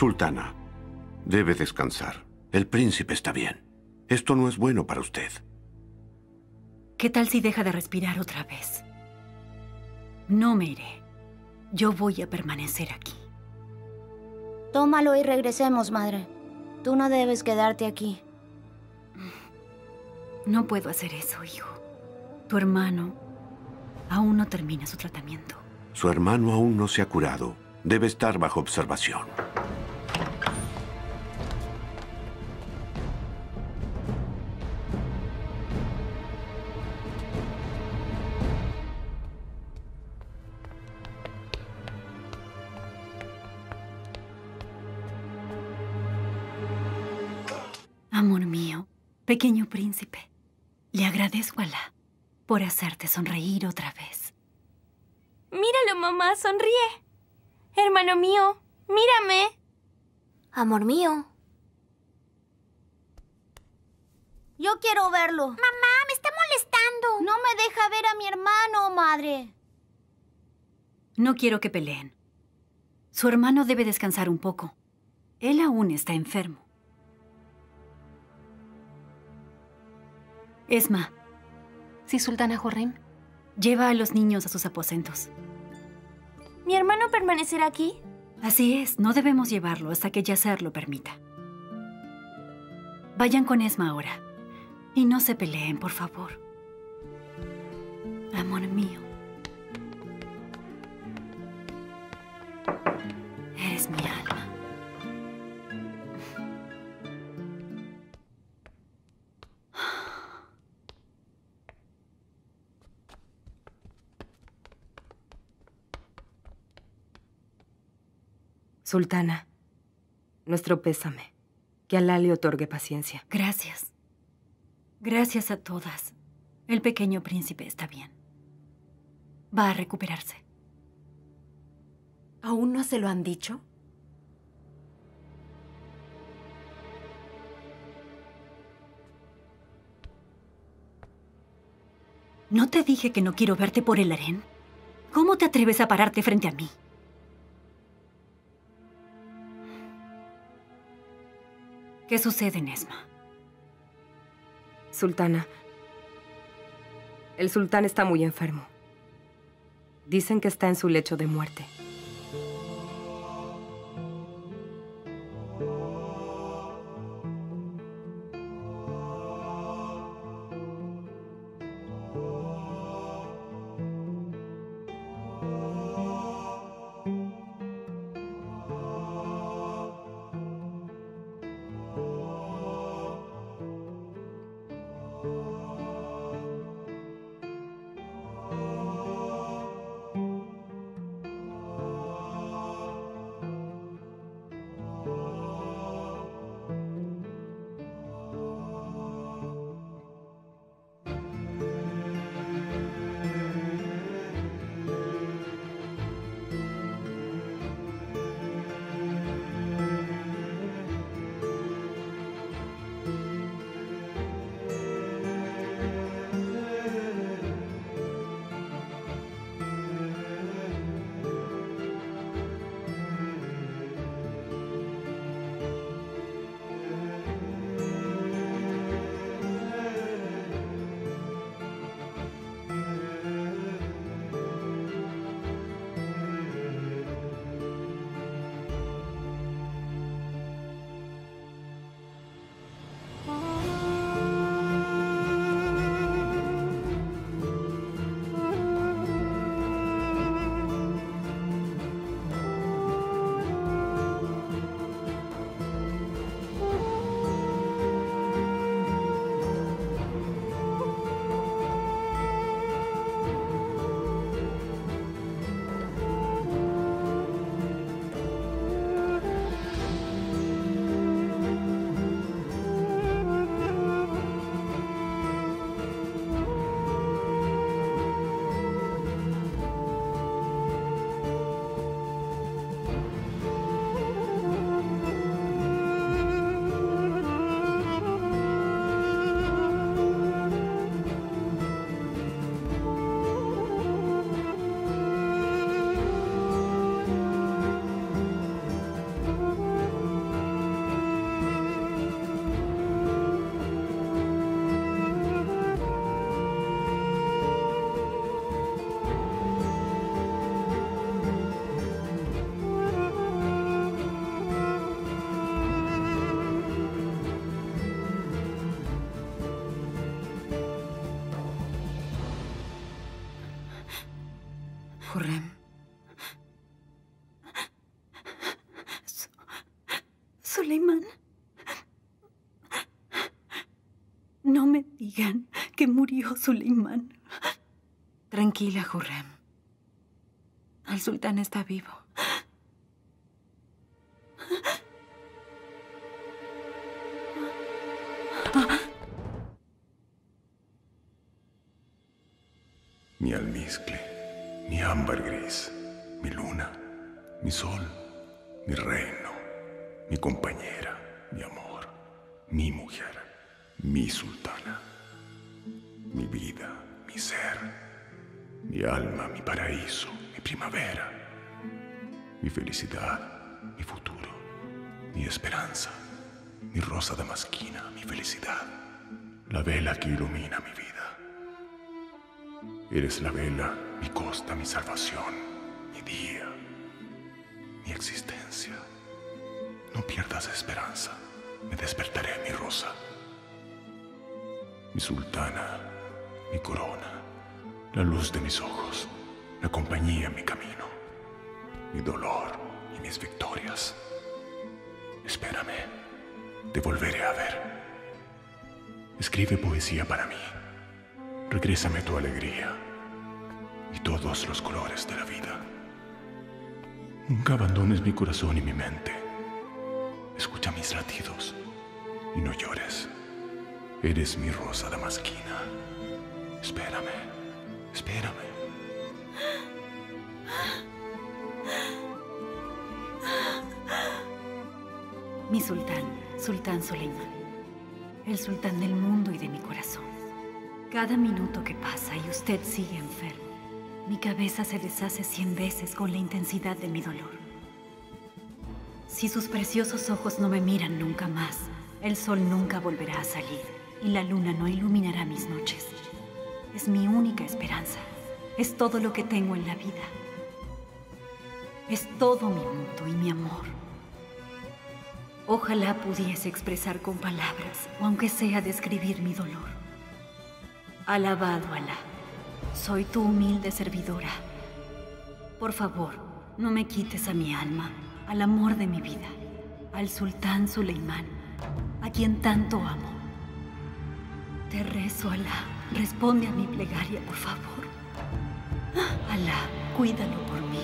Sultana, debe descansar. El príncipe está bien. Esto no es bueno para usted. ¿Qué tal si deja de respirar otra vez? No me iré. Yo voy a permanecer aquí. Tómalo y regresemos, madre. Tú no debes quedarte aquí. No puedo hacer eso, hijo. Tu hermano aún no termina su tratamiento. Su hermano aún no se ha curado. Debe estar bajo observación. Amor mío, pequeño príncipe, le agradezco a Alá por hacerte sonreír otra vez. Míralo, mamá, sonríe. Hermano mío, mírame. Amor mío. Yo quiero verlo. Mamá, me está molestando. No me deja ver a mi hermano, madre. No quiero que peleen. Su hermano debe descansar un poco. Él aún está enfermo. Esma. Sí, Sultana Hurrem. Lleva a los niños a sus aposentos. ¿Mi hermano permanecerá aquí? Así es. No debemos llevarlo hasta que Yasser lo permita. Vayan con Esma ahora. Y no se peleen, por favor. Amor mío. Eres mi alma. Sultana, nuestro pésame. Que Alá le otorgue paciencia. Gracias. Gracias a todas. El pequeño príncipe está bien. Va a recuperarse. ¿Aún no se lo han dicho? ¿No te dije que no quiero verte por el harén? ¿Cómo te atreves a pararte frente a mí? ¿Qué sucede, Nesma? Sultana, el sultán está muy enfermo. Dicen que está en su lecho de muerte. Hurrem. Suleimán. No me digan que murió Suleimán. Tranquila, Hurrem. El sultán está vivo. Mi almizcle, mi ámbar gris, mi luna, mi sol, mi reino, mi compañera, mi amor, mi mujer, mi sultana, mi vida, mi ser, mi alma, mi paraíso, mi primavera, mi felicidad, mi futuro, mi esperanza, mi rosa damasquina, mi felicidad, la vela que ilumina mi vida. Eres la vela, mi costa, mi salvación, mi día, mi existencia. No pierdas esperanza, me despertaré, mi rosa, mi sultana, mi corona, la luz de mis ojos, la compañía en mi camino, mi dolor y mis victorias. Espérame, te volveré a ver. Escribe poesía para mí. Regrésame tu alegría y todos los colores de la vida. Nunca abandones mi corazón y mi mente. Escucha mis latidos y no llores. Eres mi rosa damasquina. Espérame, espérame. Mi sultán, Sultán Suleimán, el sultán del mundo y de mi corazón. Cada minuto que pasa y usted sigue enfermo, mi cabeza se deshace 100 veces con la intensidad de mi dolor. Si sus preciosos ojos no me miran nunca más, el sol nunca volverá a salir y la luna no iluminará mis noches. Es mi única esperanza, es todo lo que tengo en la vida. Es todo mi mundo y mi amor. Ojalá pudiese expresar con palabras, o aunque sea describir mi dolor. Alabado Alá, soy tu humilde servidora. Por favor, no me quites a mi alma, al amor de mi vida, al sultán Suleimán, a quien tanto amo. Te rezo, Alá, responde a mi plegaria, por favor. Alá, cuídalo por mí.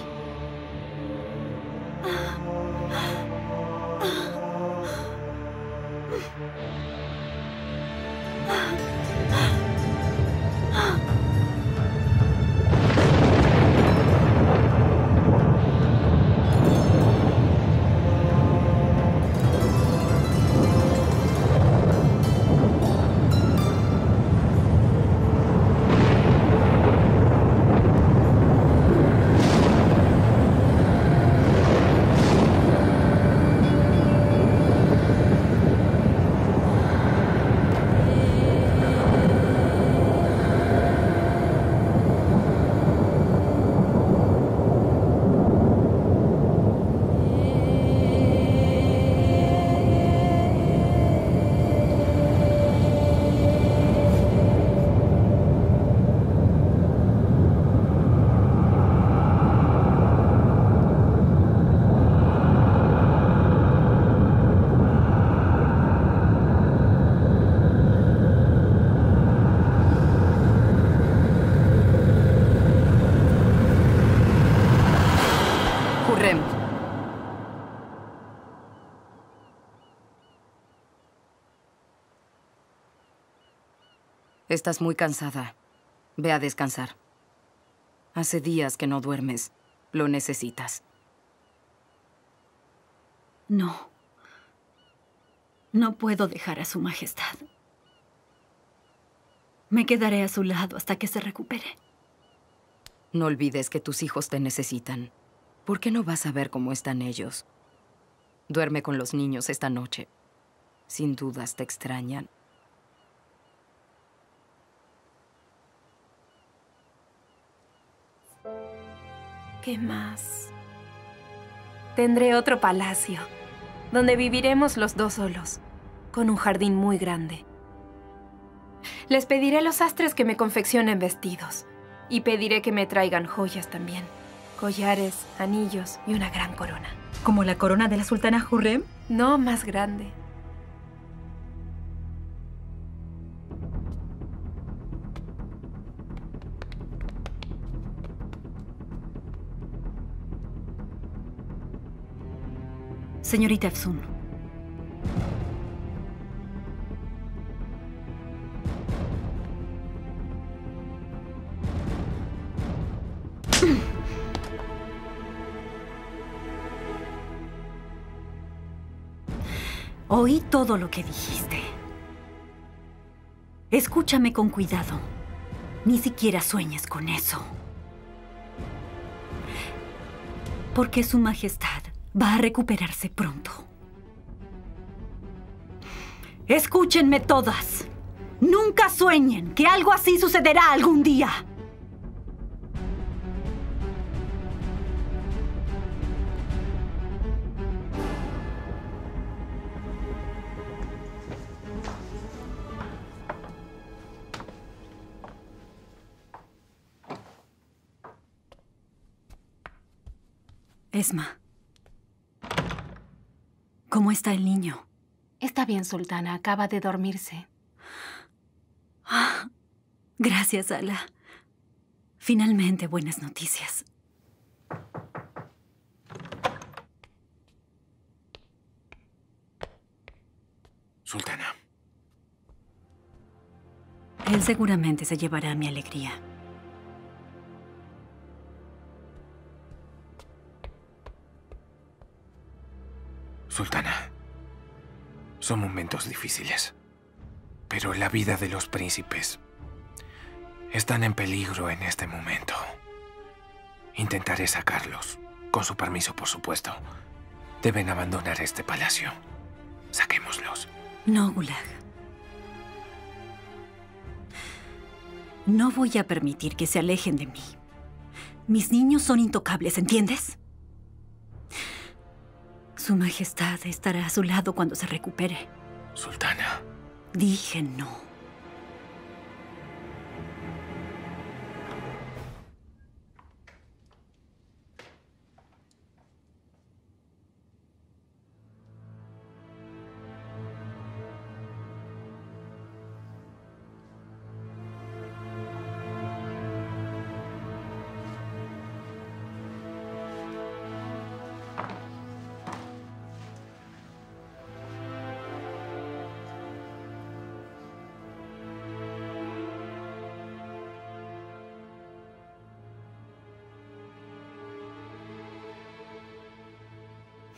Estás muy cansada. Ve a descansar. Hace días que no duermes. Lo necesitas. No. No puedo dejar a su majestad. Me quedaré a su lado hasta que se recupere. No olvides que tus hijos te necesitan. ¿Por qué no vas a ver cómo están ellos? Duerme con los niños esta noche. Sin dudas te extrañan. ¿Qué más? Tendré otro palacio, donde viviremos los dos solos, con un jardín muy grande. Les pediré a los sastres que me confeccionen vestidos, y pediré que me traigan joyas también. Collares, anillos y una gran corona. ¿Como la corona de la Sultana Hurrem? No, más grande. Señorita Afsun. Oí todo lo que dijiste. Escúchame con cuidado. Ni siquiera sueñes con eso. Porque Su Majestad va a recuperarse pronto. Escúchenme todas. Nunca sueñen que algo así sucederá algún día. Esma. ¿Cómo está el niño? Está bien, Sultana. Acaba de dormirse. Gracias, Ala. Finalmente, buenas noticias. Sultana. Él seguramente se llevará mi alegría. Sultana, son momentos difíciles, pero la vida de los príncipes están en peligro en este momento. Intentaré sacarlos, con su permiso, por supuesto. Deben abandonar este palacio. Saquémoslos. No, Gulag. No voy a permitir que se alejen de mí. Mis niños son intocables, ¿entiendes? Su Majestad estará a su lado cuando se recupere. Sultana. Dije no.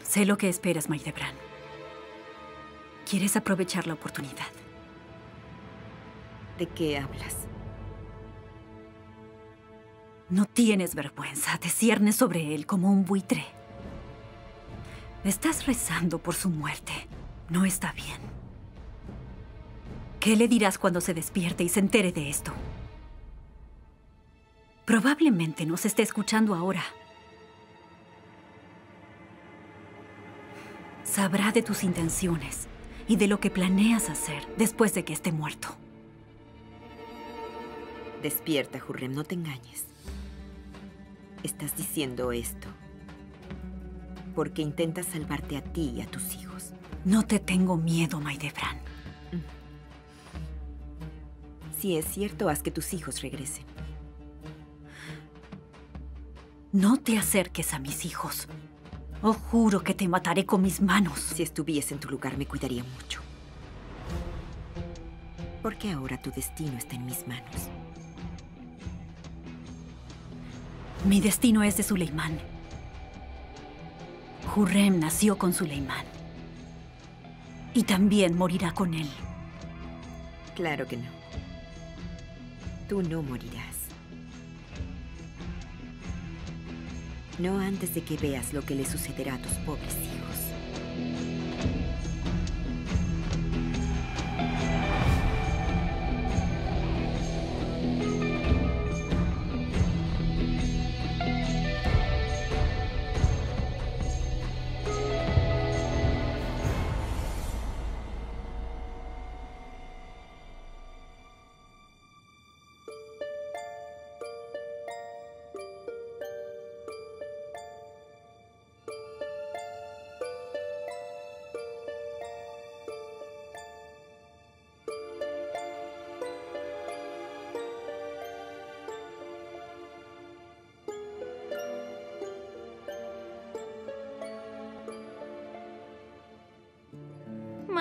Sé lo que esperas, Mahidevran. ¿Quieres aprovechar la oportunidad? ¿De qué hablas? No tienes vergüenza. Te ciernes sobre él como un buitre. Estás rezando por su muerte. No está bien. ¿Qué le dirás cuando se despierte y se entere de esto? Probablemente nos esté escuchando ahora. Sabrá de tus intenciones y de lo que planeas hacer después de que esté muerto. Despierta, Hurrem, no te engañes. Estás diciendo esto porque intentas salvarte a ti y a tus hijos. No te tengo miedo, Mahidevran. Si es cierto, haz que tus hijos regresen. No te acerques a mis hijos. Oh, juro que te mataré con mis manos. Si estuviese en tu lugar, me cuidaría mucho. Porque ahora tu destino está en mis manos. Mi destino es de Suleimán. Hurrem nació con Suleimán. Y también morirá con él. Claro que no. Tú no morirás. No antes de que veas lo que le sucederá a tus pobres hijos.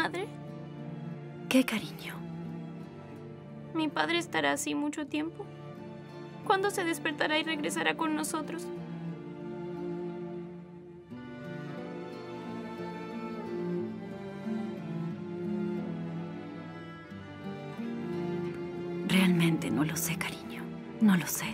madre? ¿Qué, cariño? ¿Mi padre estará así mucho tiempo? ¿Cuándo se despertará y regresará con nosotros? Realmente no lo sé, cariño. No lo sé.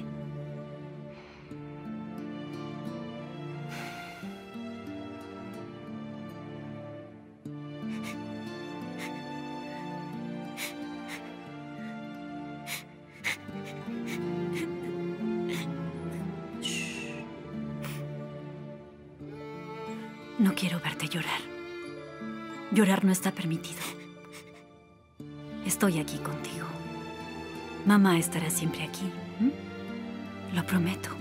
No quiero verte llorar. Llorar no está permitido. Estoy aquí contigo. Mamá estará siempre aquí. ¿Mm? Lo prometo.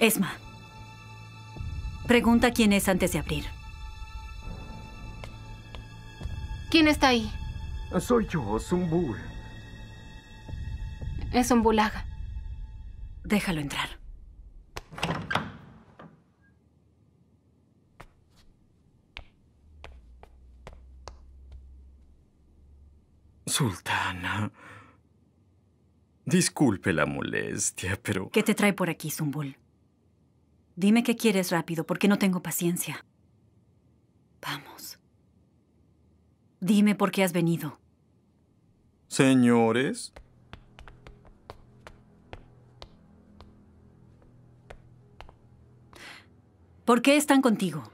Esma, pregunta quién es antes de abrir. ¿Quién está ahí? Soy yo, Sümbül. Es un Gulag. Déjalo entrar. Sultana. Disculpe la molestia, pero... ¿Qué te trae por aquí, Sümbül? Dime qué quieres rápido, porque no tengo paciencia. Vamos. Dime por qué has venido. Señores. ¿Por qué están contigo?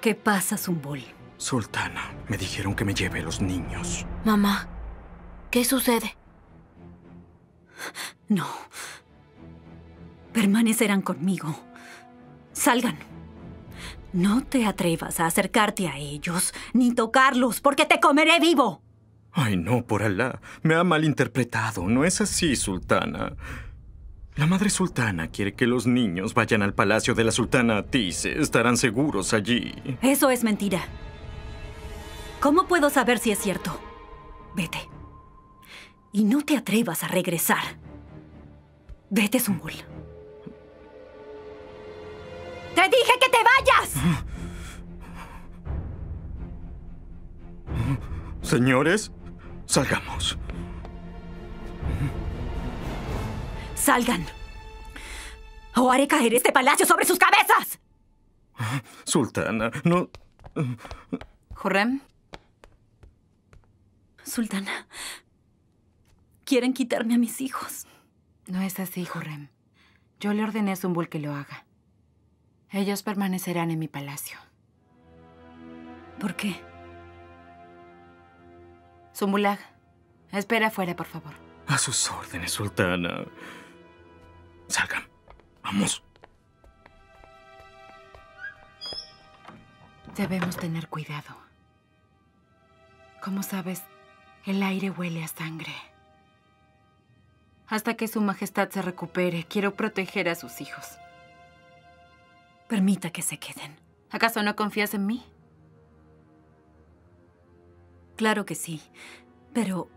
¿Qué pasa, Sümbül? Sultana, me dijeron que me lleve los niños. Mamá, ¿qué sucede? No. Permanecerán conmigo. Salgan. No te atrevas a acercarte a ellos, ni tocarlos, porque te comeré vivo. Ay, no, por Alá. Me ha malinterpretado. No es así, Sultana. La madre sultana quiere que los niños vayan al palacio de la Sultana Atise. Estarán seguros allí. Eso es mentira. ¿Cómo puedo saber si es cierto? Vete. Y no te atrevas a regresar. Vete, Sümbül. ¡Te dije que te vayas! Señores, salgamos. Salgan. O haré caer este palacio sobre sus cabezas. Sultana, no... ¿Hurrem? Sultana, quieren quitarme a mis hijos. No es así, Hurrem. Yo le ordené a Sümbül que lo haga. Ellos permanecerán en mi palacio. ¿Por qué? Sümbül Ağa, espera afuera, por favor. A sus órdenes, Sultana. Salgan. Vamos. Debemos tener cuidado. Como sabes, el aire huele a sangre. Hasta que Su Majestad se recupere, quiero proteger a sus hijos. Permita que se queden. ¿Acaso no confías en mí? Claro que sí, pero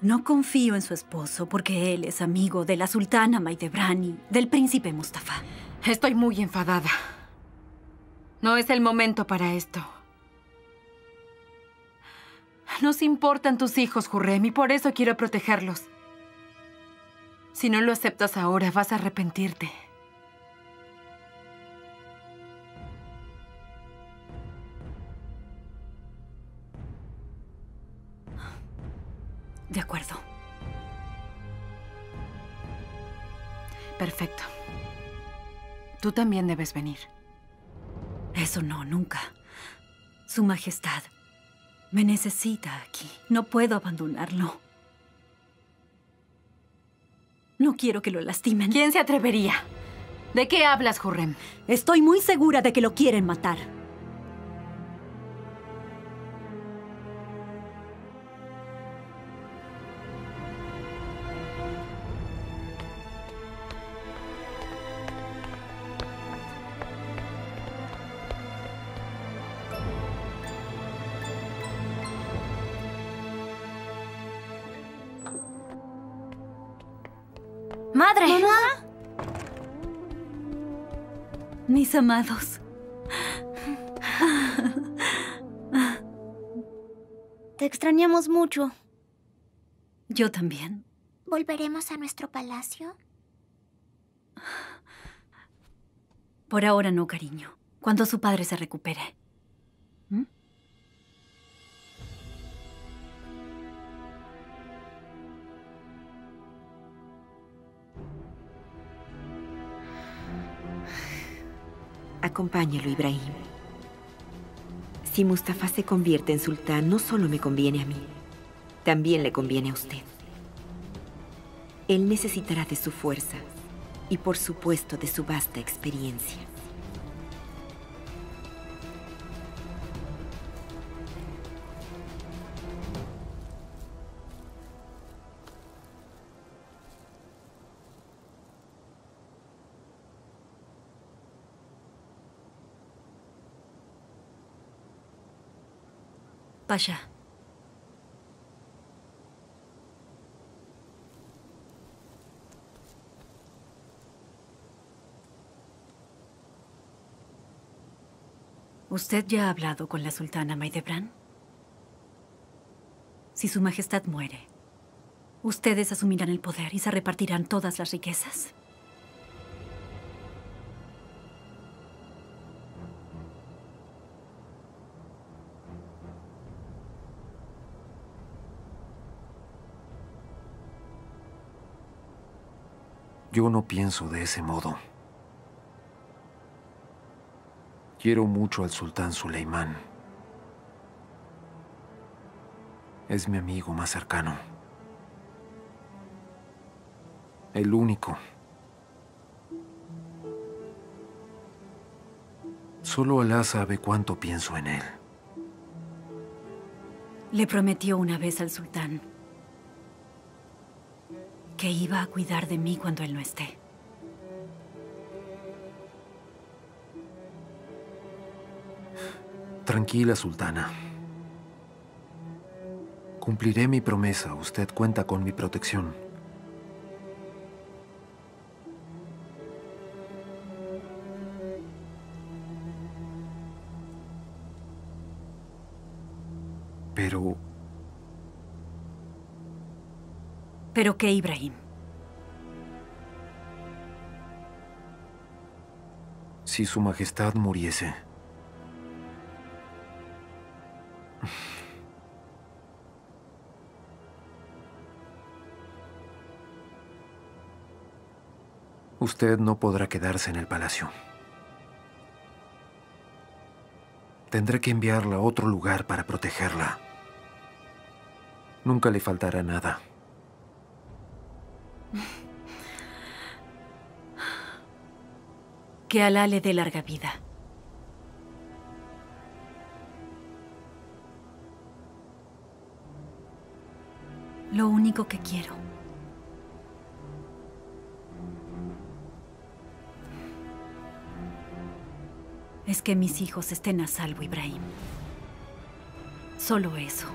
no confío en su esposo porque él es amigo de la sultana Mahidevran y del príncipe Mustafa. Estoy muy enfadada. No es el momento para esto. Nos importan tus hijos, Hurrem, y por eso quiero protegerlos. Si no lo aceptas ahora, vas a arrepentirte. De acuerdo. Perfecto. Tú también debes venir. Eso no, nunca. Su Majestad me necesita aquí. No puedo abandonarlo. No quiero que lo lastimen. ¿Quién se atrevería? ¿De qué hablas, Hurrem? Estoy muy segura de que lo quieren matar. ¡Madre! ¡Mamá! Mis amados. Te extrañamos mucho. Yo también. ¿Volveremos a nuestro palacio? Por ahora no, cariño. Cuando su padre se recupere. ¿Mm? Acompáñalo, Ibrahim. Si Mustafa se convierte en sultán, no solo me conviene a mí, también le conviene a usted. Él necesitará de su fuerza y, por supuesto, de su vasta experiencia. Pasha. ¿Usted ya ha hablado con la sultana Mahidevran? Si su majestad muere, ¿ustedes asumirán el poder y se repartirán todas las riquezas? Yo no pienso de ese modo. Quiero mucho al sultán Suleimán. Es mi amigo más cercano. El único. Solo Alá sabe cuánto pienso en él. Le prometió una vez al sultán que iba a cuidar de mí cuando él no esté. Tranquila, sultana. Cumpliré mi promesa. Usted cuenta con mi protección. Pero... ¿pero qué, Ibrahim? Si su majestad muriese, usted no podrá quedarse en el palacio. Tendré que enviarla a otro lugar para protegerla. Nunca le faltará nada. Que Alá le dé larga vida. Lo único que quiero es que mis hijos estén a salvo, Ibrahim. Solo eso.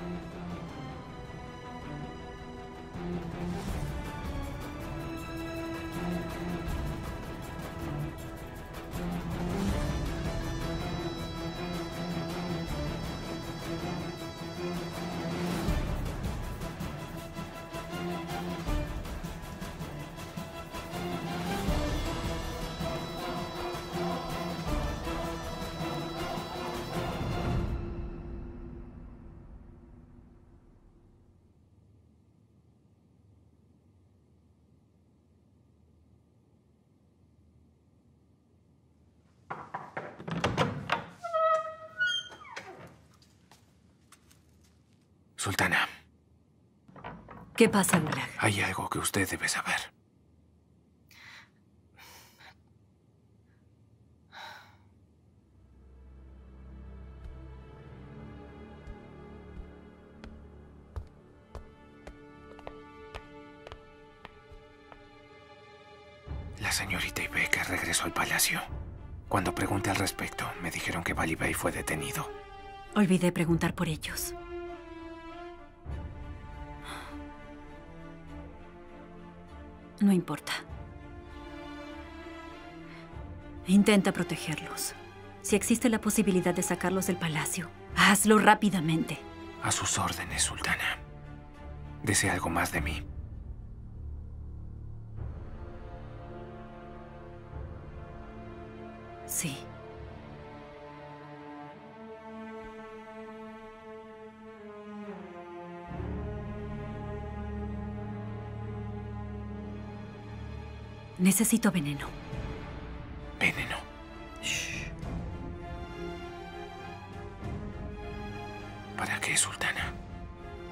Sultana. ¿Qué pasa, Gulag? Hay algo que usted debe saber. La señorita Ibeka regresó al palacio. Cuando pregunté al respecto, me dijeron que Balibay fue detenido. Olvidé preguntar por ellos. No importa. Intenta protegerlos. Si existe la posibilidad de sacarlos del palacio, hazlo rápidamente. A sus órdenes, Sultana. ¿Desea algo más de mí? Sí. Necesito veneno. ¿Veneno? Shh. ¿Para qué, Sultana?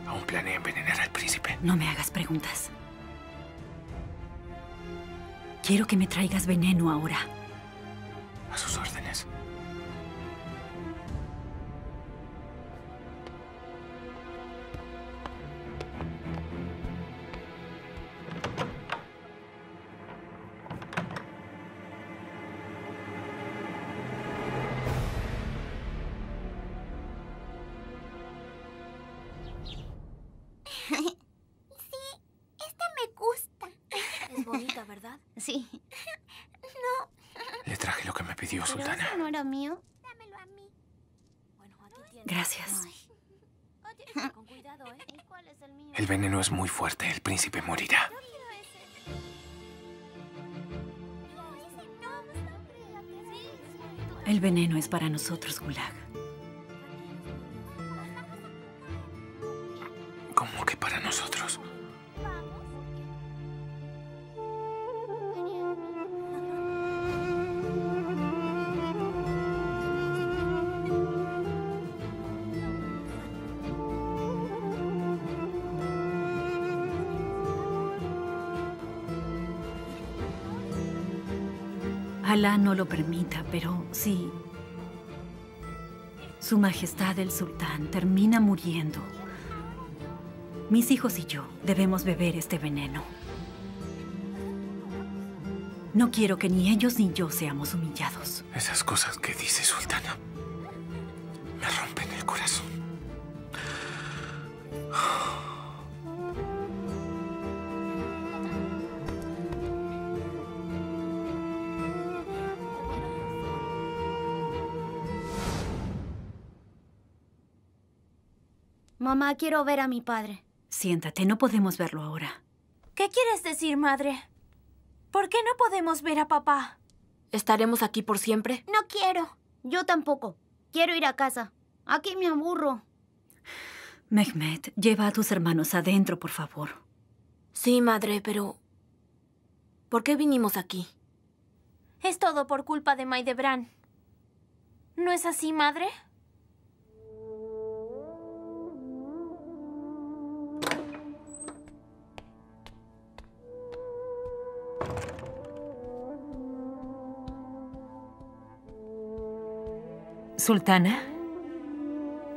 ¿Aún planea envenenar al príncipe? No me hagas preguntas. Quiero que me traigas veneno ahora. A sus órdenes. Mío. Dámelo a mí. Bueno, aquí gracias. Ay. Con cuidado, ¿eh? ¿Cuál es el mío? El veneno es muy fuerte. El príncipe morirá. El veneno es para nosotros, Gulag. ¿Cómo que para nosotros? Alá no lo permita, pero si Su Majestad el Sultán termina muriendo, mis hijos y yo debemos beber este veneno. No quiero que ni ellos ni yo seamos humillados. Esas cosas que dice Sultana me rompen el corazón. Mamá, quiero ver a mi padre. Siéntate, no podemos verlo ahora. ¿Qué quieres decir, madre? ¿Por qué no podemos ver a papá? ¿Estaremos aquí por siempre? No quiero. Yo tampoco. Quiero ir a casa. Aquí me aburro. Mehmet, lleva a tus hermanos adentro, por favor. Sí, madre, pero ¿por qué vinimos aquí? Es todo por culpa de Mahidevran. ¿No es así, madre? Sultana,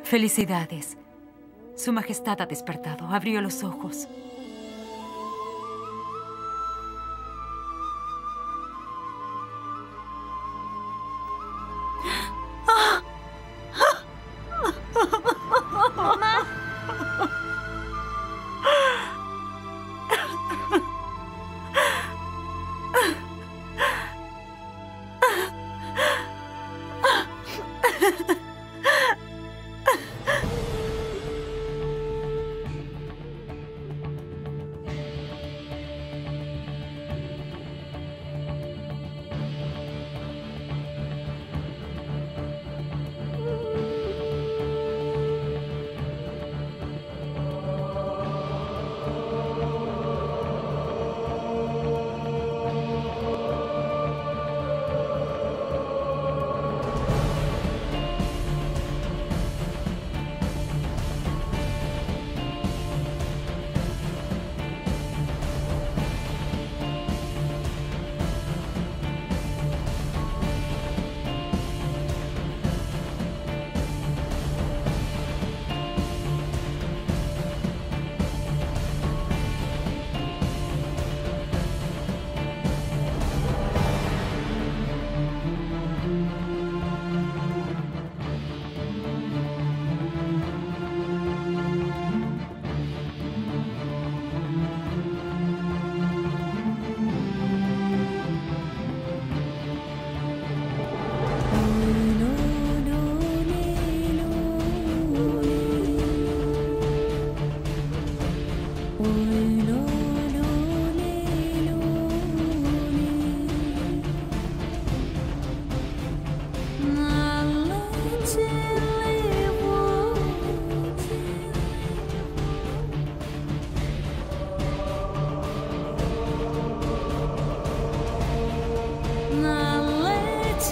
felicidades. Su Majestad ha despertado, abrió los ojos.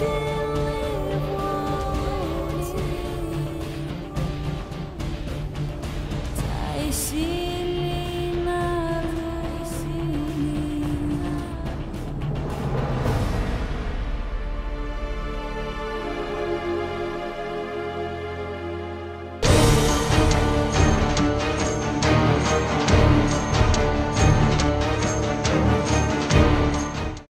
olsun.